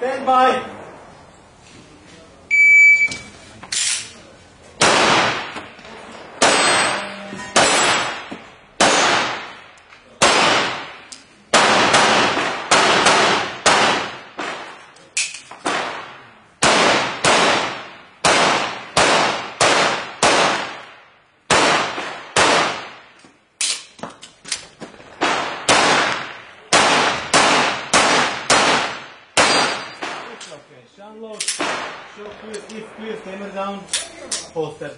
Stand by. Unload, show clear, if clear, hammer down, holster.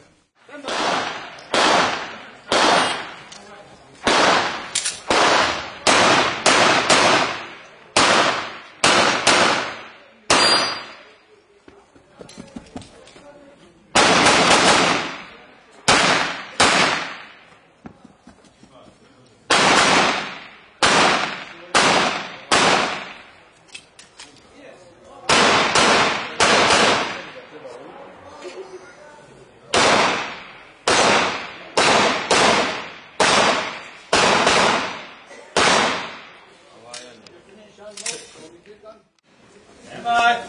Bye.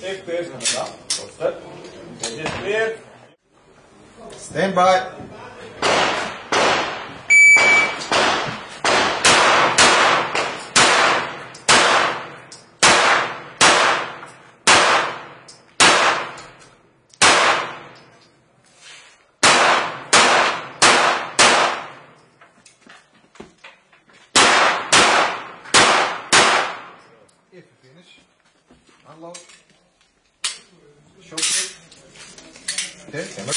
Take pairs on the top. Stand by. If you finish, unload, show clip, then camera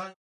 down, open.